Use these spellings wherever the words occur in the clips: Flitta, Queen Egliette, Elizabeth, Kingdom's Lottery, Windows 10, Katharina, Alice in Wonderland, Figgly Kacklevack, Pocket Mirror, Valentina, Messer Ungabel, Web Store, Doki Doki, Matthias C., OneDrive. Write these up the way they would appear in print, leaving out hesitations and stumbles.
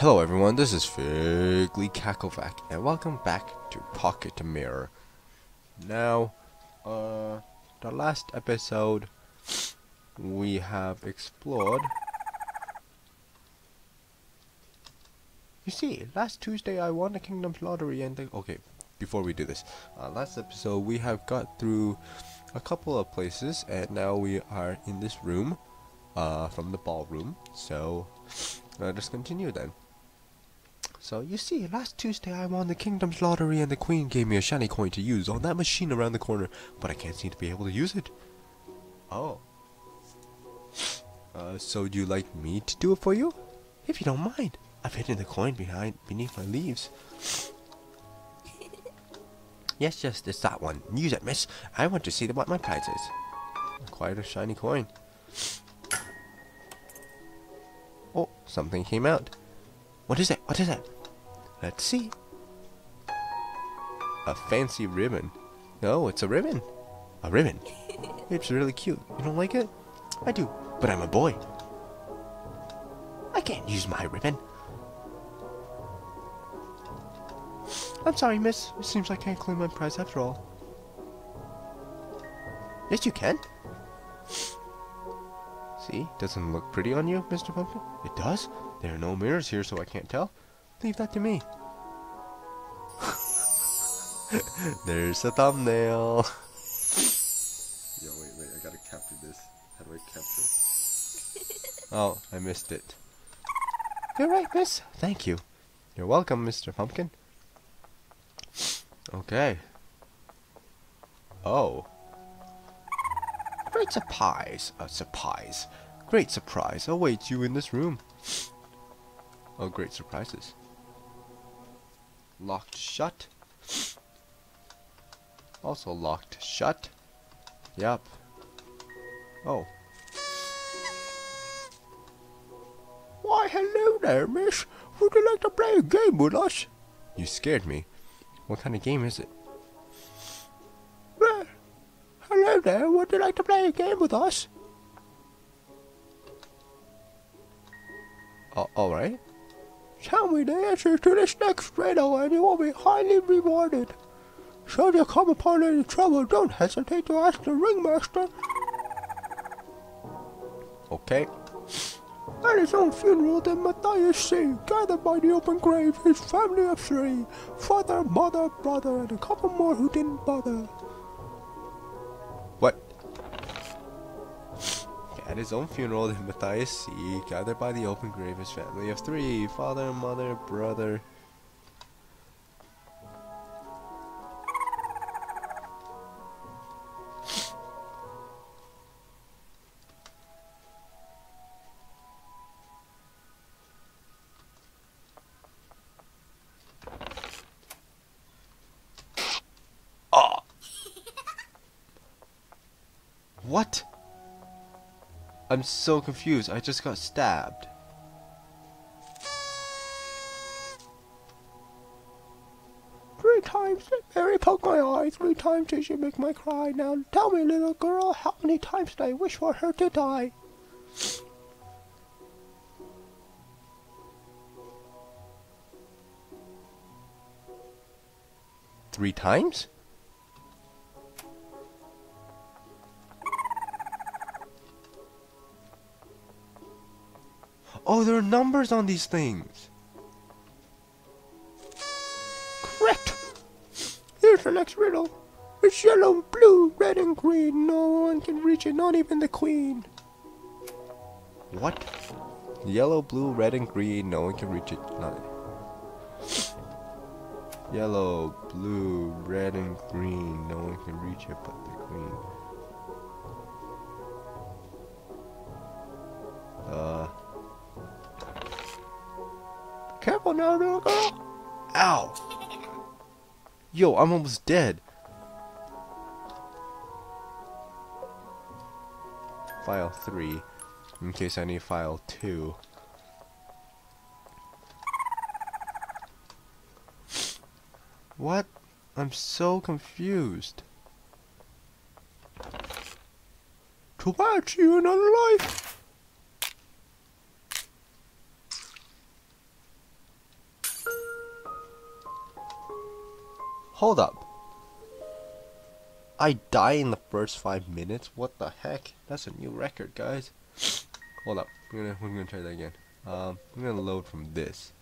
Hello everyone, this is Figgly Kacklevack, and welcome back to Pocket Mirror. Now, the last episode we have explored... You see, last Tuesday I won the Kingdom's Lottery and... Okay, before we do this, last episode we have got through a couple of places, and now we are in this room, from the ballroom, so... Let's continue then. So, you see, last Tuesday I won the Kingdom's Lottery and the Queen gave me a shiny coin to use on that machine around the corner, but I can't seem to be able to use it. Oh. So do you like me to do it for you? If you don't mind. I've hidden the coin beneath my leaves. Yes, it's that one. Use it, miss. I want to see what my prize is. Quite a shiny coin. Oh, something came out. What is it? What is it? Let's see. A fancy ribbon. No, it's a ribbon. A ribbon. It's really cute. You don't like it? I do, but I'm a boy. I can't use my ribbon. I'm sorry, miss. It seems I can't claim my prize after all. Yes, you can. See? Doesn't look pretty on you, Mr. Pumpkin? It does? There are no mirrors here, so I can't tell. Leave that to me. There's a thumbnail. Yo, wait, I gotta capture this. How do I capture? Oh, I missed it. You're right, miss. Thank you. You're welcome, Mr. Pumpkin. Okay. Oh. Great surprise! Great surprise awaits you in this room. Oh, great surprises. Locked shut. Also locked shut. Yep. Oh. Why, hello there, miss. Would you like to play a game with us? You scared me. What kind of game is it? Hello there, would you like to play a game with us? Alright. Tell me the answer to this next riddle and you will be highly rewarded. Should you come upon any trouble, don't hesitate to ask the ringmaster. Okay. At his own funeral, then Matthias C., gathered by the open grave, his family of three, father, mother, brother, and a couple more who didn't bother. What? At his own funeral, then Matthias C. gathered by the open grave his family of three, father, mother, brother. What? I'm so confused. I just got stabbed. Three times did Mary poke my eye. Three times did she make my cry. Now tell me, little girl, how many times did I wish for her to die? Three times? Oh, there are numbers on these things. Correct. Here's the next riddle. It's yellow, blue, red, and green. No one can reach it, not even the queen. What? Yellow, blue, red, and green. No one can reach it. Not. Yellow, blue, red, and green. No one can reach it but the queen. Careful now, little girl! Ow! Yo, I'm almost dead. File 3, in case I need file 2. What? I'm so confused. To watch you another life! Hold up. I die in the first 5 minutes? What the heck? That's a new record, guys. Hold up. We're gonna try that again. I'm gonna load from this.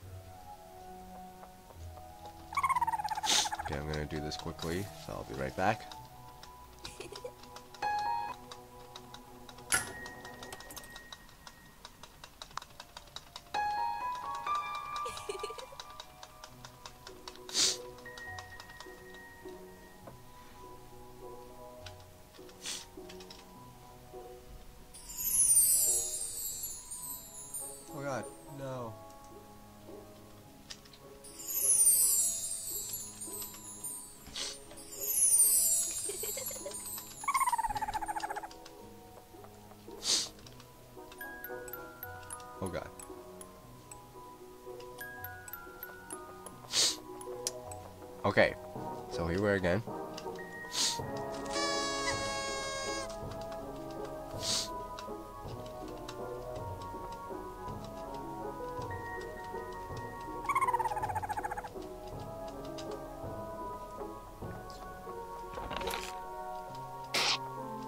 Okay, I'm gonna do this quickly, so I'll be right back. Oh god, no. Oh god. Okay, so here we are again.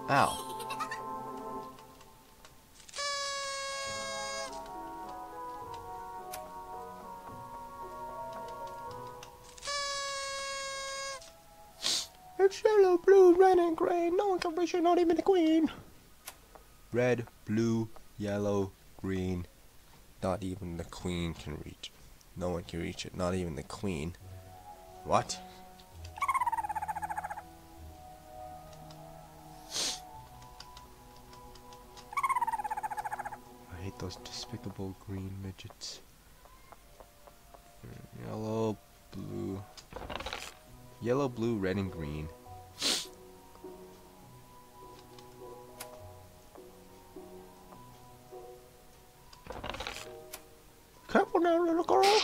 Ow. It's yellow, blue, red, and gray. No one can reach it, not even the queen. Red, blue, yellow, green. Not even the queen can reach it. No one can reach it, not even the queen. What? Those despicable green midgets. Yellow, blue, red, and green. Careful now, little girl!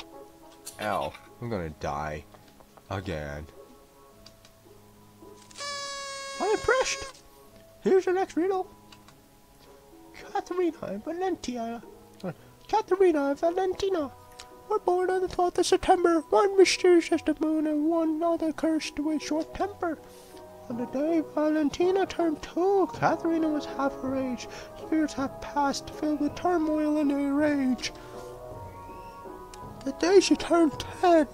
Ow, I'm gonna die. Again. I'm impressed! Here's your next riddle. Katharina and Valentina were born on the 12th of September, one mysterious as the moon and one other cursed with short temper. On the day Valentina turned 2, Katharina was half her age. Years have passed, filled with turmoil and a rage. The day she turned 10,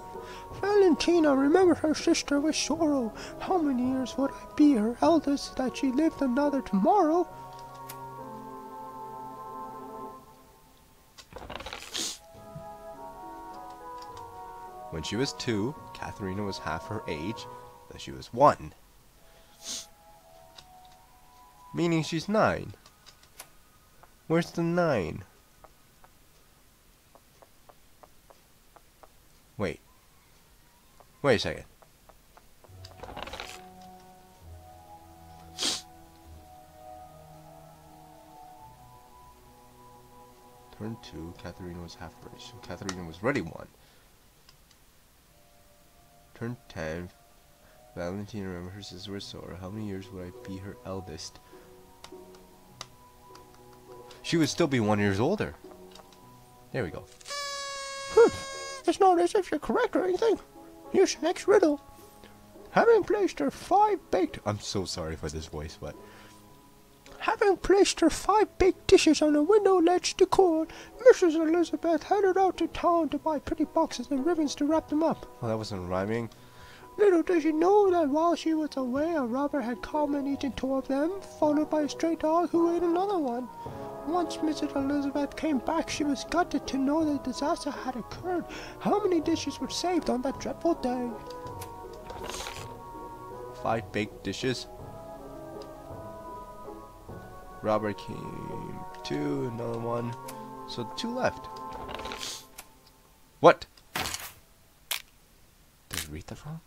Valentina remembered her sister with sorrow. How many years would I be her eldest that she lived another tomorrow? When she was 2, Katharina was half her age, though she was 1. Meaning she's 9. Where's the 9? Wait. Wait a second. Turn 2, Katharina was half her age, so Katharina was already 1. Turn 10, Valentina remembered her sister was sore. How many years would I be her eldest? She would still be 1 year older. There we go. It's not as if you're correct or anything. Here's the next riddle. I'm so sorry for this voice, but having placed her 5 baked dishes on a window ledge to cool, Mrs. Elizabeth headed out to town to buy pretty boxes and ribbons to wrap them up. Well, that wasn't rhyming. Little did she know that while she was away, a robber had come and eaten 2 of them, followed by a stray dog who ate another one. Once Mrs. Elizabeth came back, she was gutted to know that disaster had occurred. How many dishes were saved on that dreadful day? 5 baked dishes. Robert came 2, another 1, so 2 left. What? Did I read that wrong?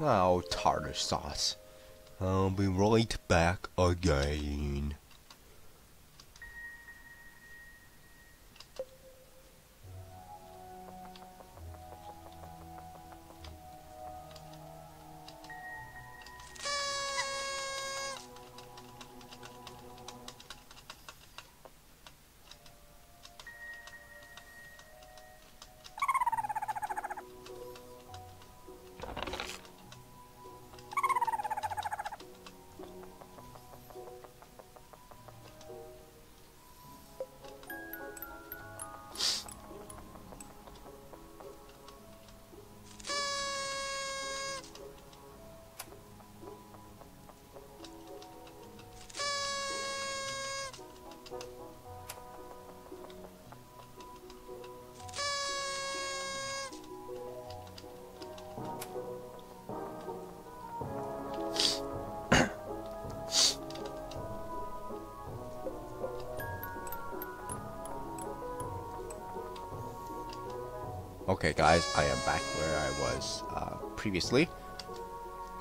Oh, tartar sauce. I'll be right back again. Okay guys, I am back where I was previously.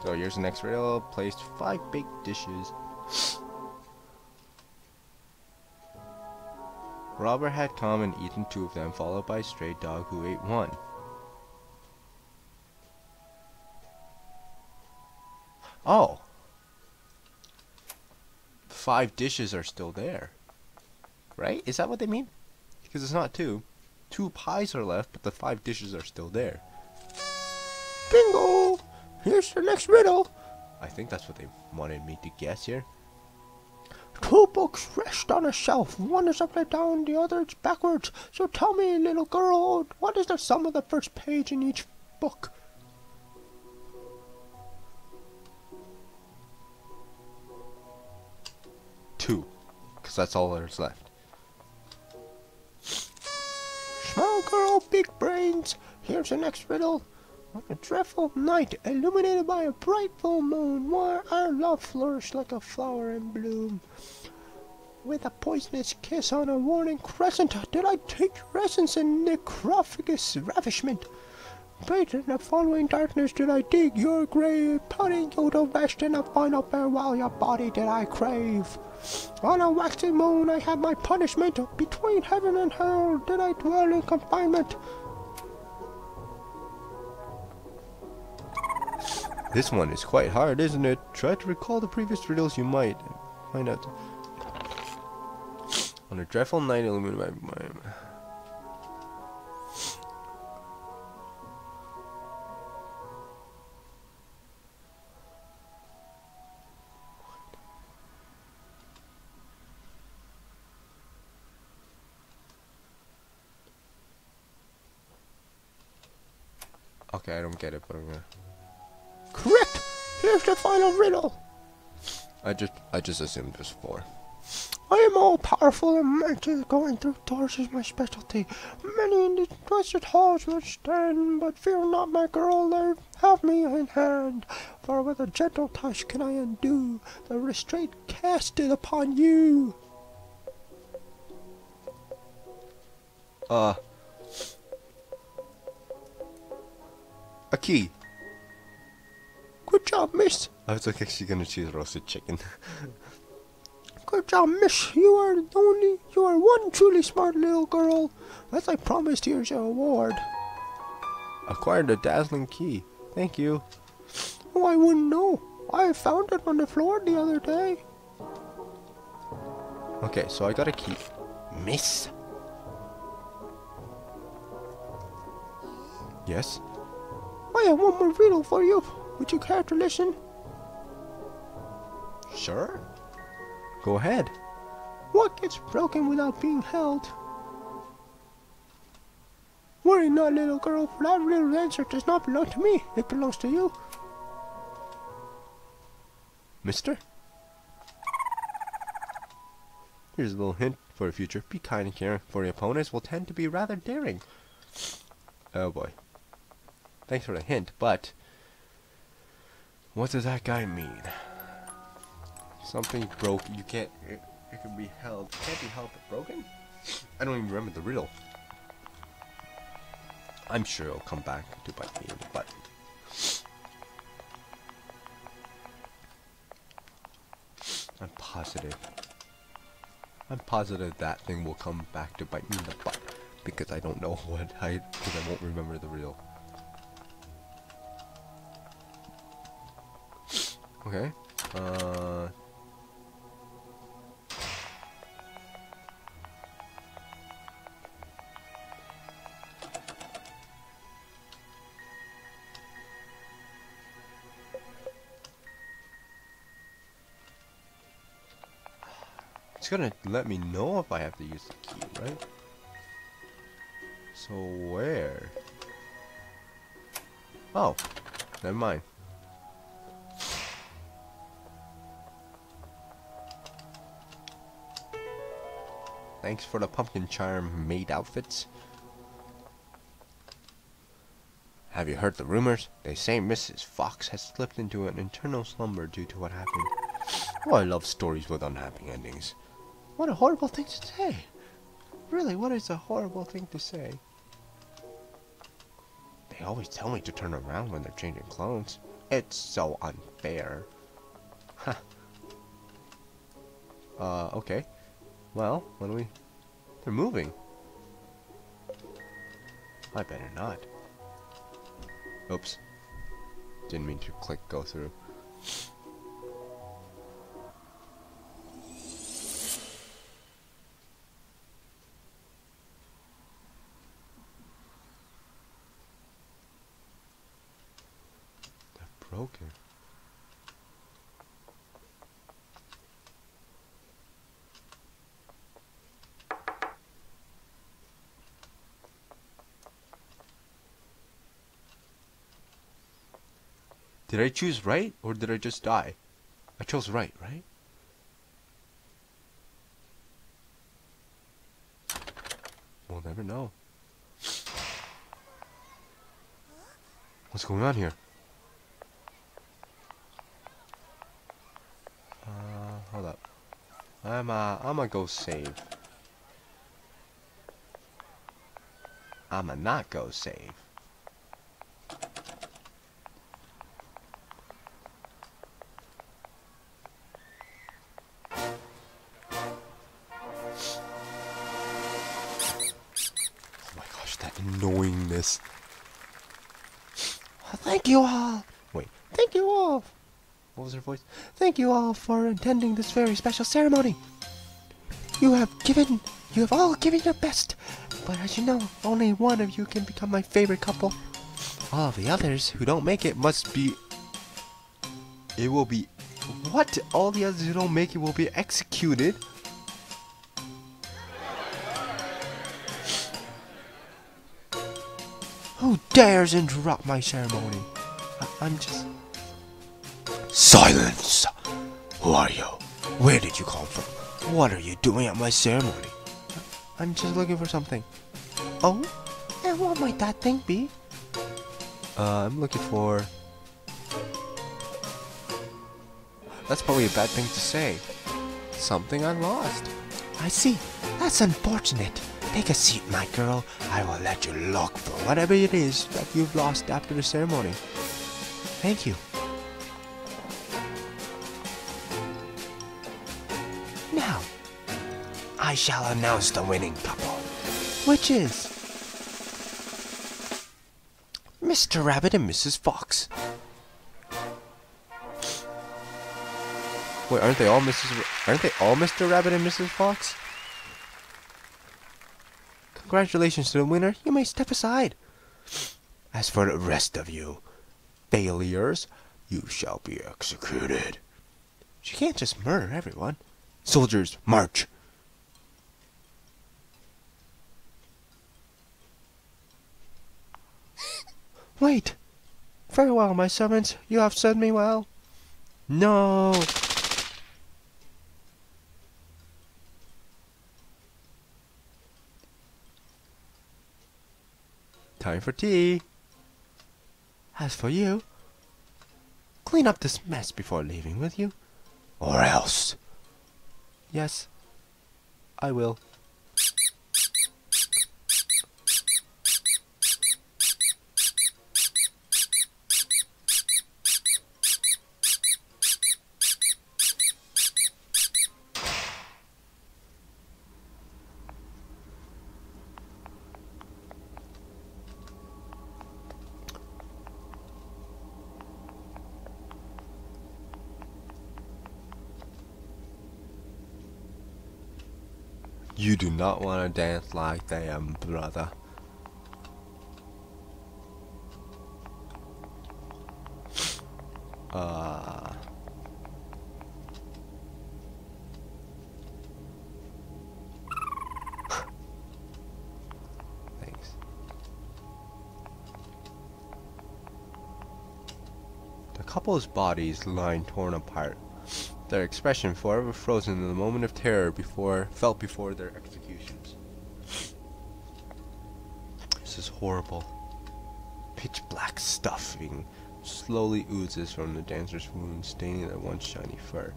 So here's the next rail, placed 5 big dishes. Robert had come and eaten 2 of them, followed by a stray dog who ate 1. Oh! 5 dishes are still there. Right? Is that what they mean? Because it's not 2. 2 pies are left, but the 5 dishes are still there. Bingo! Here's the next riddle! I think that's what they wanted me to guess here. 2 books rest on a shelf. One is upside down, the other is backwards. So tell me, little girl, what is the sum of the first page in each book? Two. Because that's all there's left. Small girl, big brains. Here's the next riddle. On a dreadful night, illuminated by a bright full moon, where our love flourished like a flower in bloom. With a poisonous kiss on a warning crescent, did I take your essence in necrophagous ravishment? But in the following darkness did I dig your grave, putting you to rest in a final farewell, your body did I crave. On a waxing moon I had my punishment, between heaven and hell did I dwell in confinement. This one is quite hard, isn't it? Try to recall the previous riddles, you might find out. On a dreadful night illuminated by my... Okay, I don't get it, but I'm gonna... Correct! Here's the final riddle! I just assumed there's 4. I am all-powerful, and magic going through doors is my specialty. Many in these blessed halls will stand, but fear not, my girl, they have me in hand. For with a gentle touch can I undo the restraint casted upon you. A key. Good job, miss. I was actually gonna choose roasted chicken. Good job, miss. You are one truly smart little girl. As I promised, here's your award. Acquired a dazzling key. Thank you. Oh, I wouldn't know. I found it on the floor the other day. Okay, so I got a key. Miss? Yes? I have one more riddle for you. Would you care to listen? Sure. Go ahead. What gets broken without being held? Worry not, little girl, for that riddle's answer does not belong to me. It belongs to you. Mister? Here's a little hint for the future. Be kind and caring, for your opponents will tend to be rather daring. Oh boy. Thanks for the hint, but what does that guy mean? Something broke. You can't. It can be held. It can't be held but broken. I don't even remember the riddle. I'm sure it'll come back to bite me in the butt. I'm positive. I'm positive that thing will come back to bite me in the butt because I don't know what because I won't remember the riddle. Okay. It's gonna let me know if I have to use the key, right? So where? Oh, never mind. Thanks for the pumpkin charm maid outfits. Have you heard the rumors? They say Mrs. Fox has slipped into an eternal slumber due to what happened. Oh, I love stories with unhappy endings. What a horrible thing to say. Really, what is a horrible thing to say? They always tell me to turn around when they're changing clothes. It's so unfair. Ha. Okay. Well, what do we... They're moving. I better not. Oops. Didn't mean to click go through. They're broken. Did I choose right, or did I just die? I chose right, right? We'll never know. What's going on here? Hold up. I'ma go save. I'ma not go save. Annoyingness. Thank you all. Wait, thank you all. What was her voice? Thank you all for attending this very special ceremony. You have all given your best, but as you know, only one of you can become my favorite couple. All of the others who don't make it must be. It will be what? All the others who don't make it will be executed. Who dares interrupt my ceremony? I'm just... Silence! Who are you? Where did you come from? What are you doing at my ceremony? I'm just looking for something. Oh? And what might that thing be? I'm looking for... That's probably a bad thing to say. Something I lost. I see. That's unfortunate. Take a seat, my girl. I will let you look for whatever it is that you've lost after the ceremony. Thank you. Now, I shall announce the winning couple, which is... Mr. Rabbit and Mrs. Fox. Wait, aren't they all Mr. Rabbit and Mrs. Fox? Congratulations to the winner. You may step aside. As for the rest of you failures, you shall be executed. She can't just murder everyone. Soldiers, march. Wait. Farewell, my servants. You have served me well. No. Time for tea. As for you, clean up this mess before leaving with you. Or else. Yes, I will. You do not want to dance like them, brother. Thanks. The couple's bodies lying torn apart. Their expression forever frozen in the moment of terror felt before their executions. This is horrible. pitch black stuffing slowly oozes from the dancer's wound, staining their once shiny fur.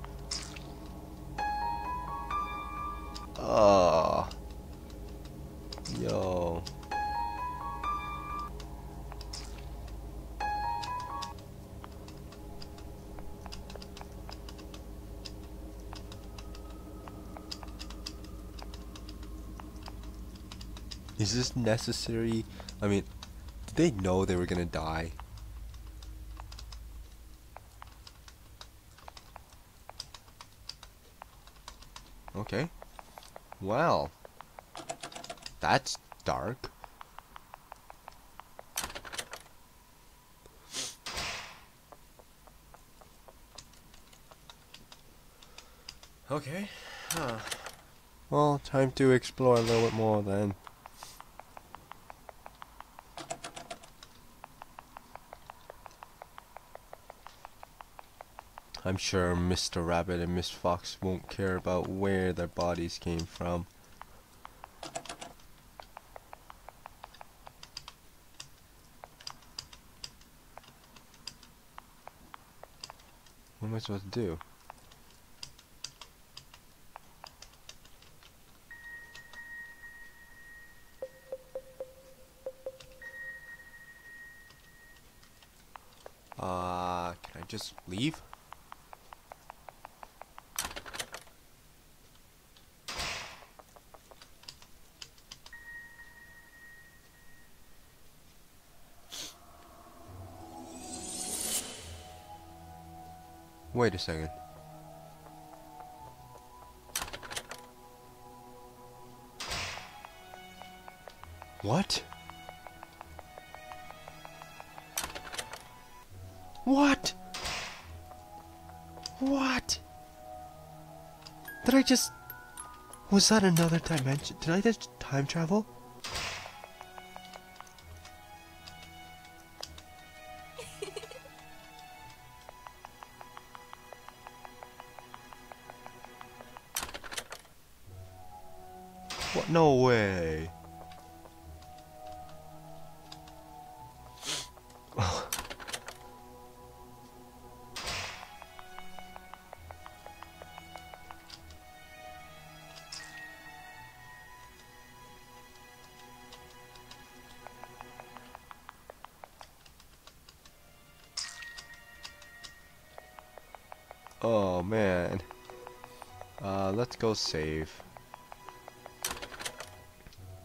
Oh, yo. Is this necessary? I mean, did they know they were gonna die? Okay. Wow. That's dark. Okay. Huh. Well, time to explore a little bit more then. I'm sure Mr. Rabbit and Miss Fox won't care about where their bodies came from. What am I supposed to do? Can I just leave? Wait a second. What? What? What? Did I just... Was that another dimension? Did I just time travel? What? No way. Oh man. Let's go save.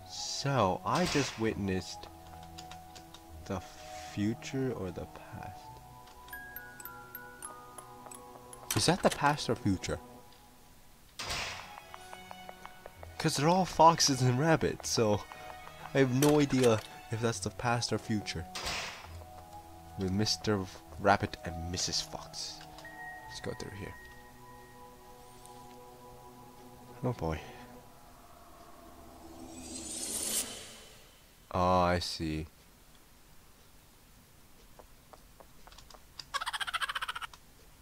So, I just witnessed the future or the past. Is that the past or future? Because they're all foxes and rabbits, so I have no idea if that's the past or future. With Mr. Rabbit and Mrs. Fox. Let's go through here. Oh boy. Oh, I see.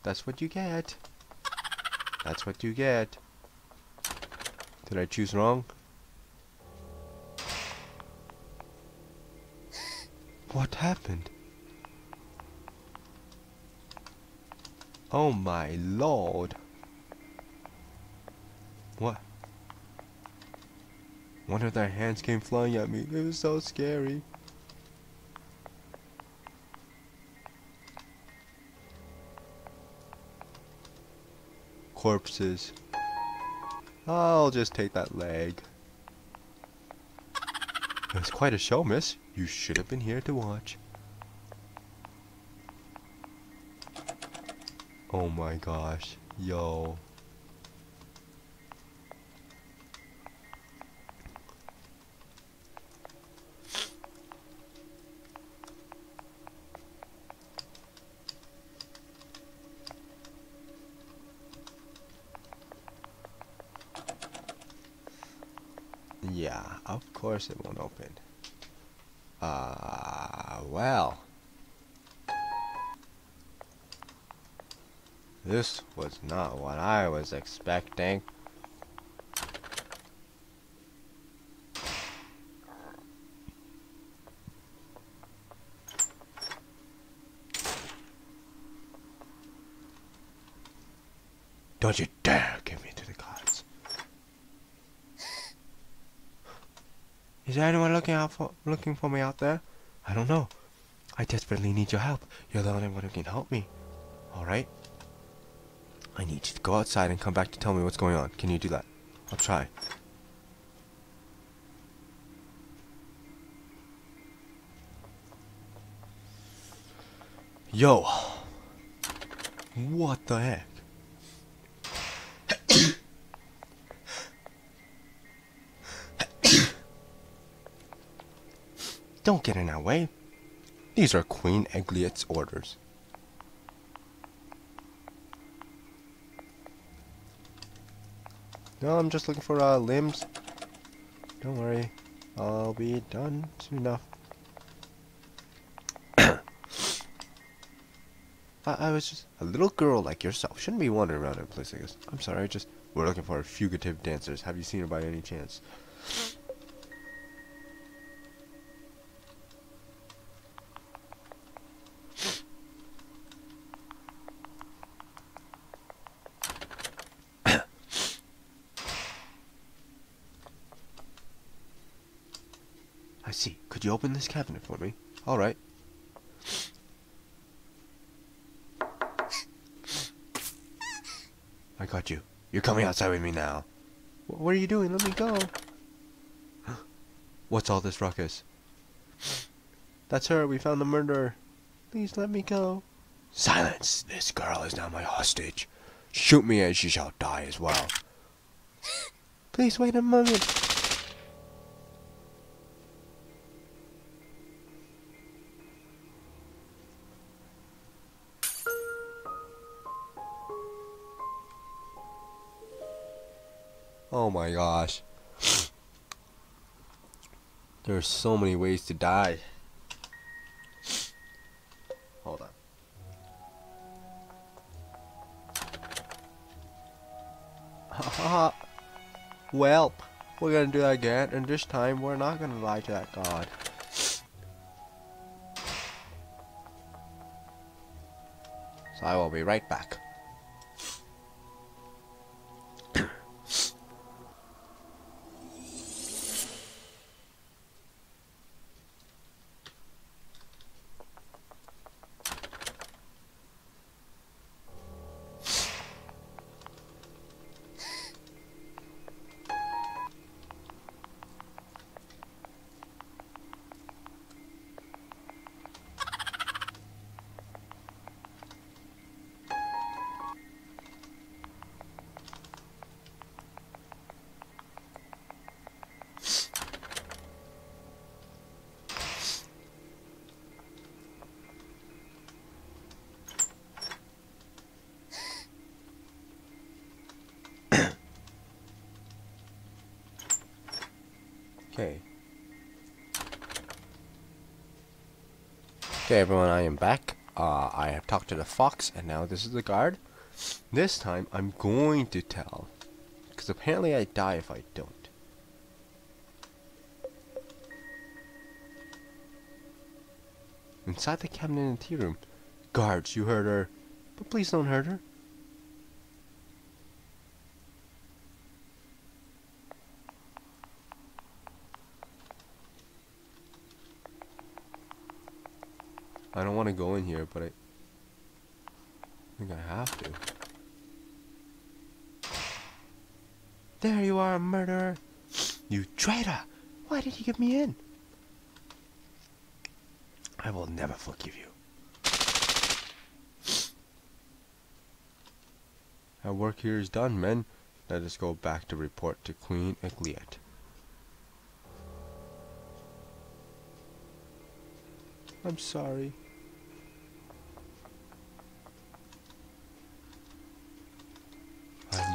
That's what you get. That's what you get. Did I choose wrong? What happened? Oh my lord. What? One of their hands came flying at me. It was so scary. Corpses. I'll just take that leg. It's quite a show, miss. You should have been here to watch. Oh my gosh. Yo. Yeah, of course it won't open. Well. This was not what I was expecting. Don't you dare get me into the cards. Is there anyone looking for me out there? I don't know. I desperately need your help. You're the only one who can help me. Alright? I need you to go outside and come back to tell me what's going on. Can you do that? I'll try. Yo. What the heck? Don't get in our way. These are Queen Egliette's orders. No, I'm just looking for limbs. Don't worry, I'll be done soon enough. I was just a little girl like yourself. Shouldn't be wandering around in a place like this. I'm sorry, we're looking for fugitive dancers. Have you seen her by any chance? I see. Could you open this cabinet for me? All right. I got you. You're coming outside with me now. What are you doing? Let me go. What's all this ruckus? That's her. We found the murderer. Please let me go. Silence. This girl is now my hostage. Shoot me and she shall die as well. Please wait a moment. Oh my gosh. There are so many ways to die. Hold on. Haha. Welp. We're gonna do that again, and this time we're not gonna lie to that god. So I will be right back. Okay. Okay, everyone, I am back. I have talked to the fox, and now this is the guard. This time, I'm going to tell. Because apparently I die if I don't. Inside the cabinet in the tea room. Guards, you heard her. But please don't hurt her. I don't want to go in here, but I think I have to. There you are, murderer! You traitor! Why did you give me in? I will never forgive you. Our work here is done, men. Let us go back to report to Queen Egliette. I'm sorry.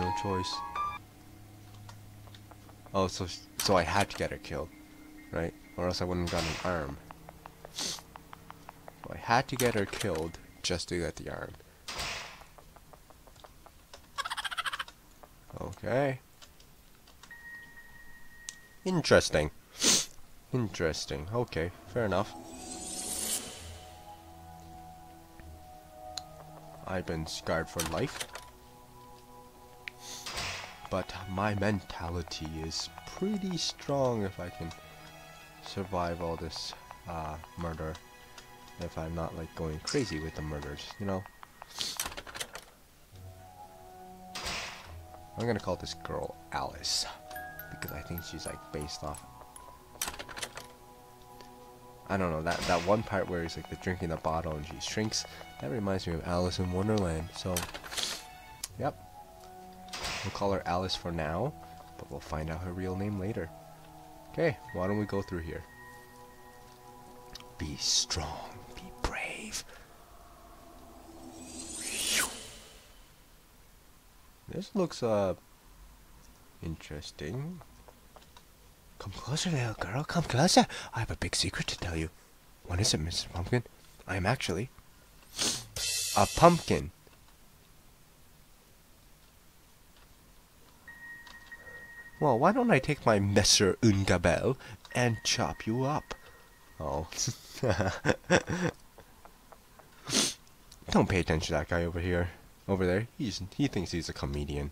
No choice. Oh, so I had to get her killed, right? Or else I wouldn't have gotten an arm. So I had to get her killed just to get the arm. Okay. Interesting. Interesting. Okay, fair enough. I've been scarred for life. but my mentality is pretty strong if I can survive all this murder. If I'm not like going crazy with the murders, you know. I'm gonna call this girl Alice because I think she's like based off. I don't know, that one part where he's like the drinking the bottle and she shrinks, that reminds me of Alice in Wonderland. So, yep, we'll call her Alice for now, but we'll find out her real name later. Okay, why don't we go through here? Be strong, be brave. This looks interesting. Come closer, little girl, come closer. I have a big secret to tell you. What is it, Mrs. Pumpkin? I am actually a pumpkin. Well, why don't I take my Messer Ungabel and chop you up? Oh. Don't pay attention to that guy over here. Over there. He thinks he's a comedian.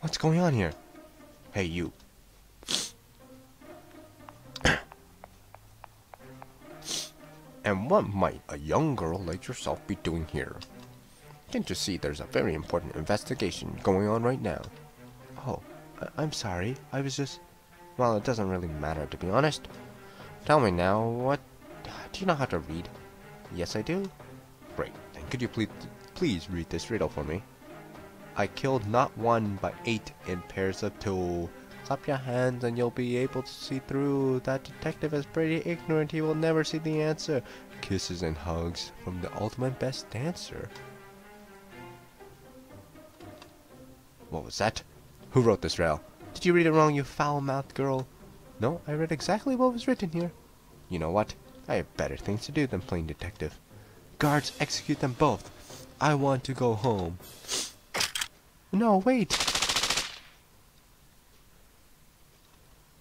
What's going on here? Hey, you. And what might a young girl like yourself be doing here? Can't you see there's a very important investigation going on right now? Oh, I'm sorry. I was just... Well, it doesn't really matter, to be honest. Tell me now, what... Do you know how to read? Yes, I do. Great. Then could you please read this riddle for me? I killed not one, but 8 in pairs of 2. Clap your hands and you'll be able to see through. That detective is pretty ignorant. He will never see the answer. Kisses and hugs from the ultimate best dancer. What was that? Who wrote this riddle? Did you read it wrong, you foul-mouthed girl? No, I read exactly what was written here. You know what? I have better things to do than playing detective. Guards, execute them both. I want to go home. No, wait!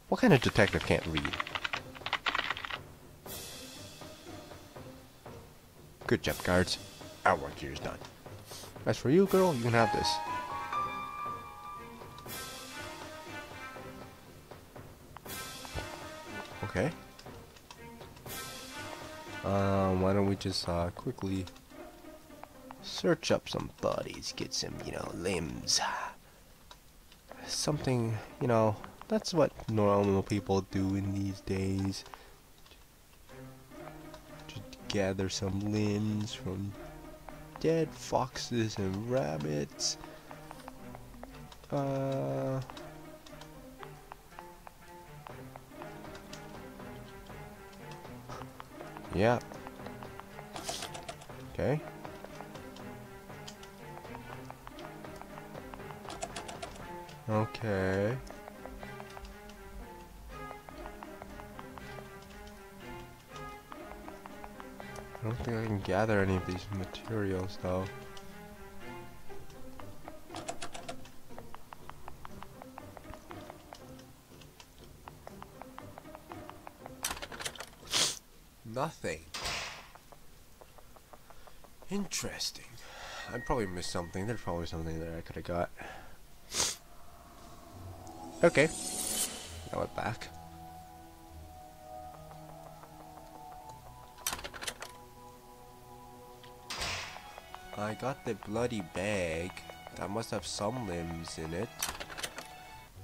What kind of detective can't read? Good job, guards. Our work here is done. As for you, girl, you can have this. Okay. Why don't we just quickly... search up some bodies, get some, you know, limbs. Something, you know, that's what normal people do in these days. Just gather some limbs from dead foxes and rabbits. Yeah. Okay. Okay. I don't think I can gather any of these materials though. Nothing. Interesting. I probably missed something. There's probably something that I could have got. Okay, now we're back. I got the bloody bag. That must have some limbs in it.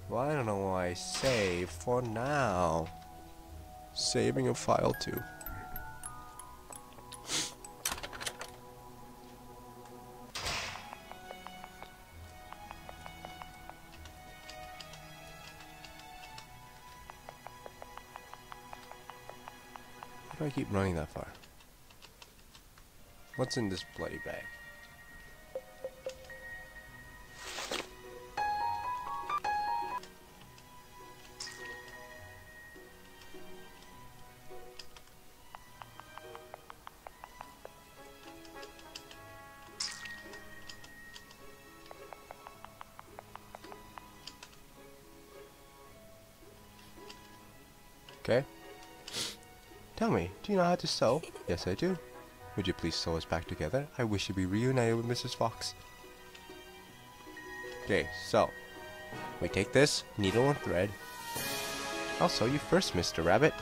Well, I don't know why I save for now. Saving a file too. Why do I keep running that far? What's in this bloody bag? Tell me, do you know how to sew? Yes, I do. Would you please sew us back together? I wish to be reunited with Mrs. Fox. Okay, so we take this needle and thread. I'll sew you first, Mr. Rabbit.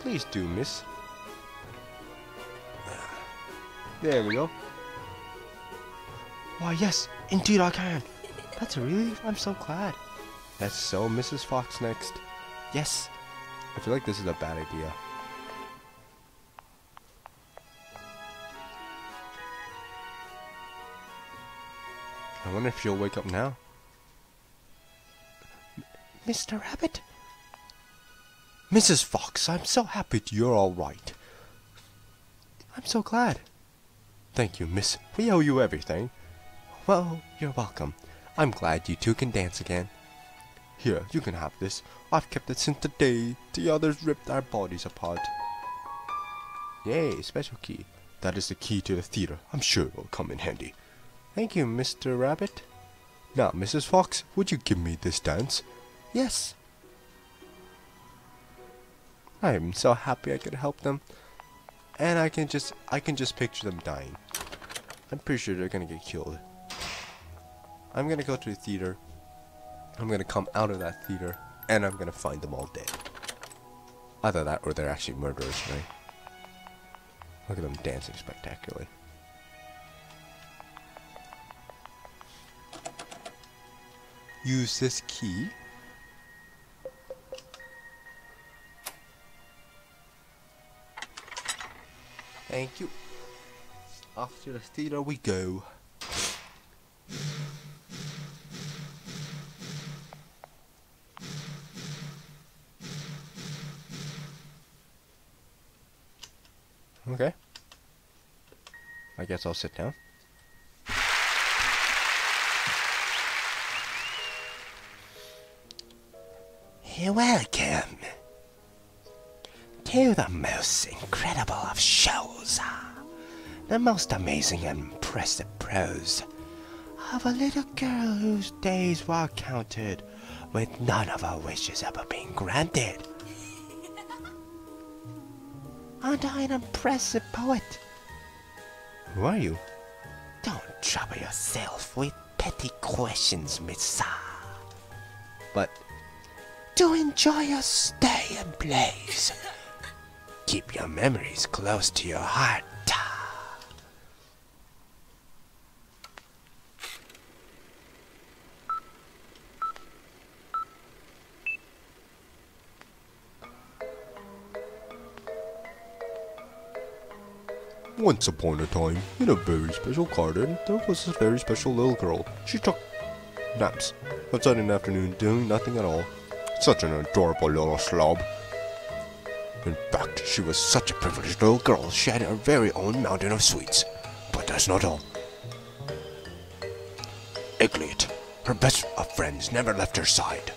Please do, miss. There we go. Why, yes, indeed I can. That's a relief. I'm so glad. Let's sew Mrs. Fox next. Yes. I feel like this is a bad idea. I wonder if she'll wake up now. Mr. Rabbit? Mrs. Fox, I'm so happy you're all right. I'm so glad. Thank you, miss. We owe you everything. Well, you're welcome. I'm glad you two can dance again. Here, you can have this. I've kept it since the day the others ripped our bodies apart. Yay, special key. That is the key to the theater. I'm sure it will come in handy. Thank you, Mr. Rabbit. Now, Mrs. Fox, would you give me this dance? Yes. I am so happy I could help them. And I can just picture them dying. I'm pretty sure they're gonna get killed. I'm gonna go to the theater. I'm gonna come out of that theater, and I'm gonna find them all dead. Either that, or they're actually murderers, right? Look at them dancing spectacularly. Use this key. Thank you. Off to the theater we go. Okay. I guess I'll sit down. You're welcome to the most incredible of shows, the most amazing and impressive prose of a little girl whose days were counted with none of her wishes ever being granted, and an impressive poet. Who are you? Don't trouble yourself with petty questions, Miss. But to enjoy your stay in place. Keep your memories close to your heart. Once upon a time, in a very special garden, there was a very special little girl. She took naps outside in the afternoon, doing nothing at all. Such an adorable little slob. In fact, she was such a privileged little girl, she had her very own mountain of sweets. But that's not all. Egliette, her best of friends, never left her side.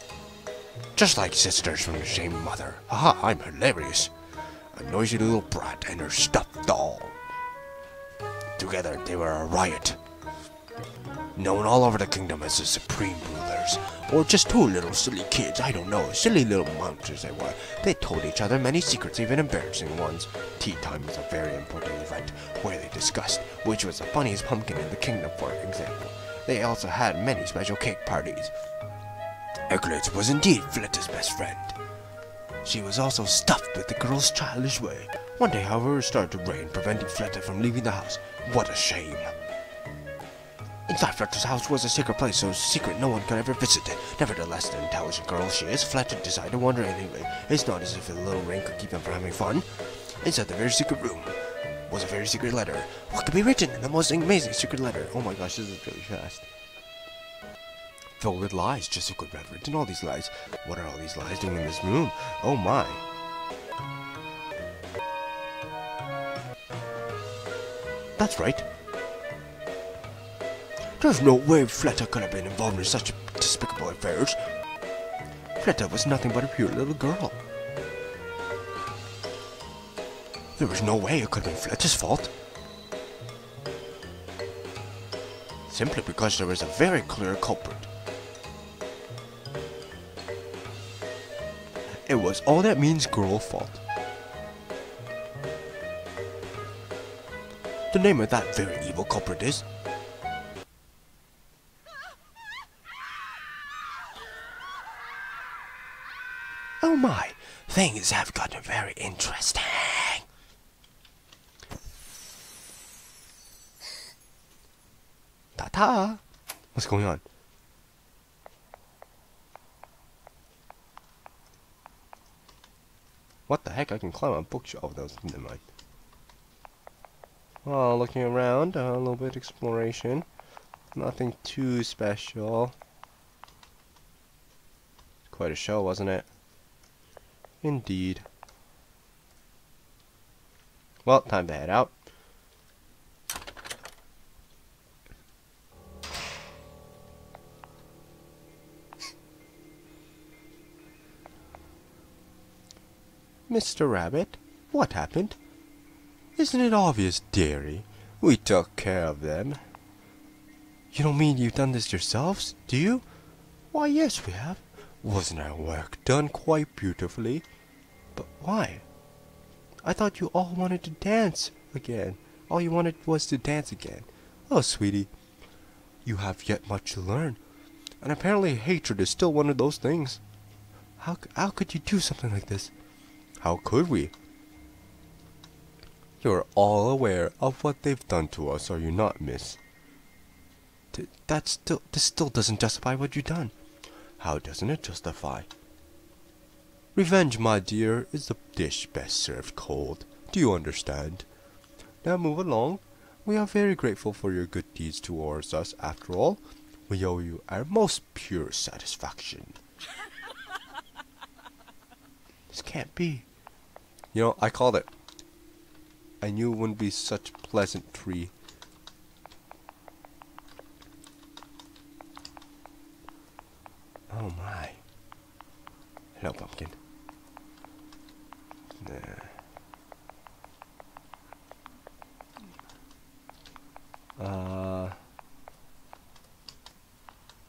Just like sisters from the same mother. Aha, I'm hilarious. A noisy little brat and her stuffed doll. Together, they were a riot. Known all over the kingdom as the supreme rulers, or just two little silly kids, I don't know, silly little monsters they were. They told each other many secrets, even embarrassing ones. Tea time was a very important event, where they discussed which was the funniest pumpkin in the kingdom, for example. They also had many special cake parties. Egliette was indeed Flitta's best friend. She was also stuffed with the girl's childish way. One day, however, it started to rain, preventing Flitta from leaving the house. What a shame. Inside Fletta's house was a secret place, so secret no one could ever visit it. Nevertheless, the intelligent girl she is, Fletta decided to wander anyway. It's not as if a little rain could keep them from having fun. Inside the very secret room was a very secret letter. What could be written in the most amazing secret letter? Oh my gosh, this is really fast. Filled with lies, Jessica read written all these lies. What are all these lies doing in this room? Oh my. That's right. There's no way Fletta could have been involved in such despicable affairs. Fletta was nothing but a pure little girl. There was no way it could have been Fletta's fault. Simply because there was a very clear culprit. It was all that means girl's fault. the name of that very evil culprit is. Oh my, things have gotten very interesting. Ta-ta! What's going on? What the heck? I can climb a bookshelf. Oh, that was... never mind. Well, looking around, a little bit of exploration. Nothing too special. Quite a show, wasn't it? Indeed. Well, time to head out. Mr. Rabbit, what happened? Isn't it obvious, dearie? We took care of them. You don't mean you've done this yourselves, do you? Why, yes, we have. Wasn't our work done quite beautifully? But why? I thought you all wanted to dance again. All you wanted was to dance again. Oh, sweetie, you have yet much to learn. And apparently hatred is still one of those things. How could you do something like this? How could we? You're all aware of what they've done to us, are you not, miss? This still doesn't justify what you've done. How doesn't it justify? Revenge, my dear, is the dish best served cold. Do you understand? Now move along. We are very grateful for your good deeds towards us. After all, we owe you our most pure satisfaction. This can't be. You know, I called it. I knew it wouldn't be such pleasantry. Oh my. Hello, pumpkin. Nah.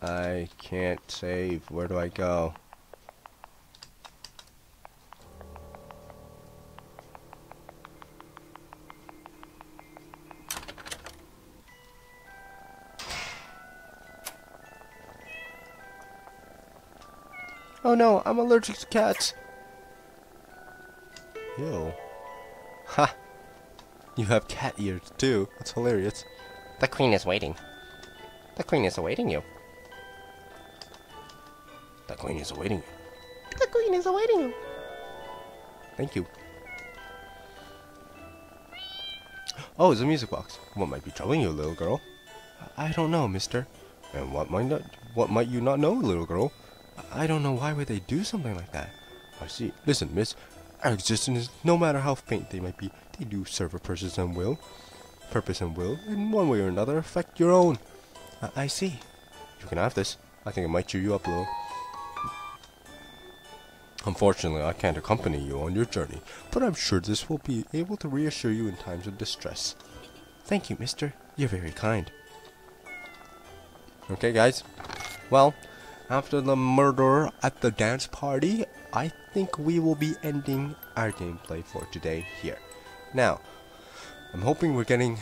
I can't save. Where do I go? Oh no, I'm allergic to cats. Ew. Ha! You have cat ears too. That's hilarious. The queen is waiting. The queen is awaiting you. The queen is awaiting you. The queen is awaiting you. Thank you. Oh, it's a music box. What might be troubling you, little girl? I don't know, mister. And what might you not know, little girl? I don't know why would they do something like that. I see. Listen, miss. Our existence, no matter how faint they might be, they do serve a purpose and will, in one way or another, affect your own. I see. You can have this. I think it might cheer you up a little. Unfortunately, I can't accompany you on your journey, but I'm sure this will be able to reassure you in times of distress. Thank you, mister. You're very kind. Okay, guys. Well... after the murder at the dance party, I think we will be ending our gameplay for today here. Now, I'm hoping we're getting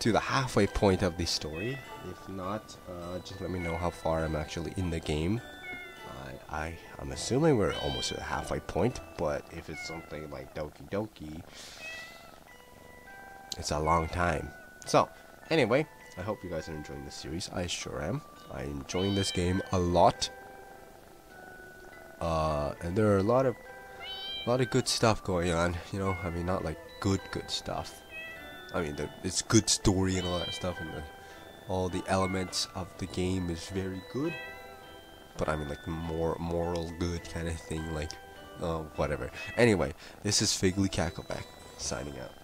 to the halfway point of the story. If not, just let me know how far I'm actually in the game. I'm assuming we're almost at the halfway point, but if it's something like Doki Doki, it's a long time. So, anyway, I hope you guys are enjoying this series. I sure am. I'm enjoying this game a lot, and there are a lot of good stuff going on. You know, I mean, not like good stuff. I mean, it's good story and all that stuff, and all the elements of the game is very good. But I mean, like more moral good kind of thing, like whatever. Anyway, this is Figgly Kacklevack signing out.